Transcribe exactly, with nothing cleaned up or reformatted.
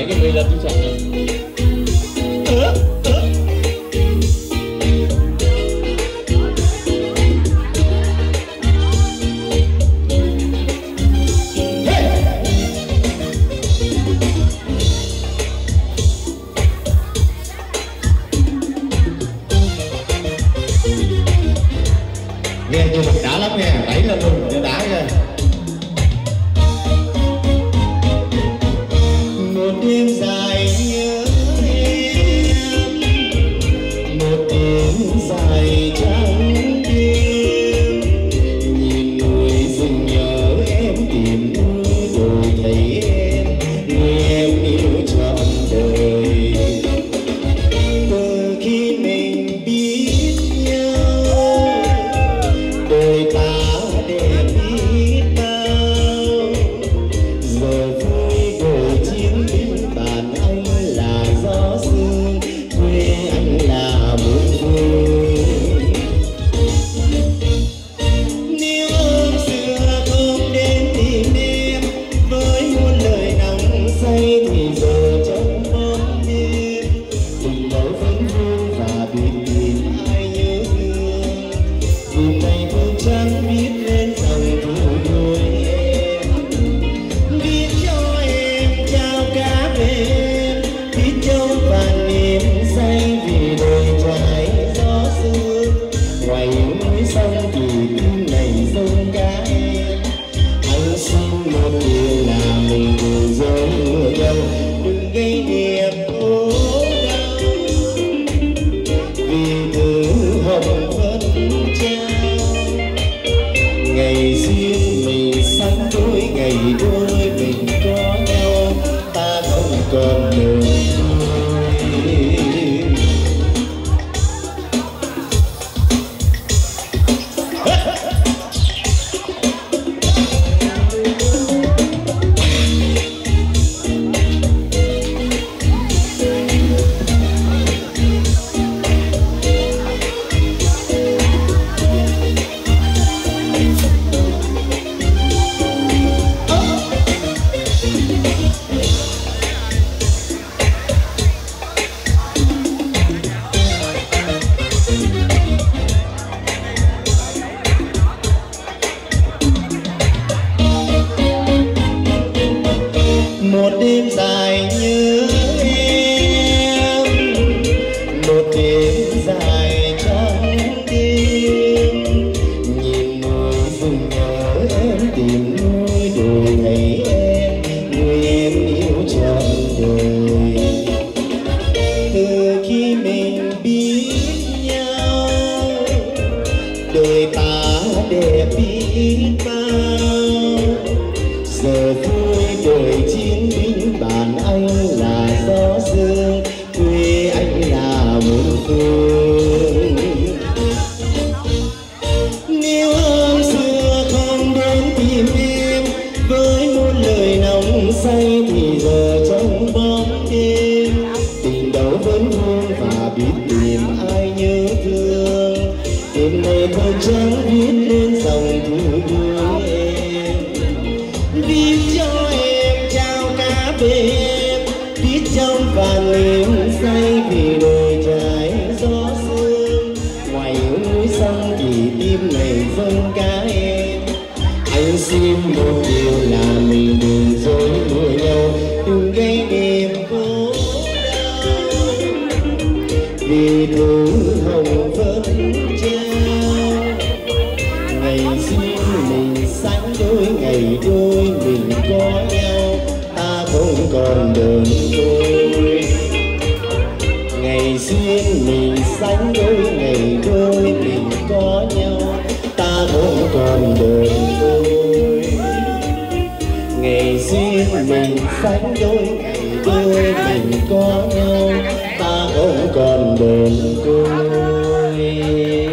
Lấy cái mì lên chú sạc đi. Nghe như mình đã lắm nha, đẩy lên luôn, để đá nha. Một đêm dài nhớ em, một đêm dài trắng đêm, nhìn người dừng nhớ em tìm nơi rồi thấy em, người em yêu trọn đời. Từ khi mình biết nhau, đời ta đẹp biết bao, giờ vui đời chiến binh bàn anh là gió sương, quê anh là buồn vui. Nếu hôm xưa không đến tìm em với muôn lời nắng say thì giờ trong bóng đêm tình mẫu vẫn vương và biệt tìm ai nhớ thương. Vùng này phương chẳng biết lên rằng thu nuôi em, biết cho em trao cá về em, biết cho và niềm say vì đời trái gió xưa. Ngoài núi sông thì tim này sông cá em, anh xin một điều là mình cùng gió mưa nhau, đừng gây niềm khổ đau vì thứ hồng vẫn trao. Ngày riêng mình sánh đôi, ngày đôi mình có nhau, ta không còn đường lui. Một đêm dài nhớ em, một đêm dài trong tim, nhìn núi rừng nhớ em tìm núi đồi thấy em, người em yêu trọn đời. Từ khi mình biết nhau, đời ta đẹp biết bao, giờ vui đời chiến binh bàn anh là gió sương, quê anh là muôn phương. Nếu hôm xưa không đến tìm em với muôn lời nóng say thì giờ trong bóng đêm tình đầu vẫn vương và biết tìm ai nhớ thương. Đêm nay thôi chẳng biết lên dòng thu vui em, biết cho em trao cá về em, biết trong vàng niềm say vì đời trái gió sương. Ngoài núi sông thì tim này dâng cá em, anh xin một điều là mình đừng dối đuổi nhau, đừng gây niềm khổ đau vì thứ hồng vẫn trao. Ngày xin mình sánh đôi, ngày đôi mình có nhau, ta không còn đơn côi. Ngày xin mình sánh đôi, ngày đôi mình có nhau, ta không còn đơn côi. Ngày xin mình sánh đôi, ngày đôi mình có nhau, ta không còn đơn côi.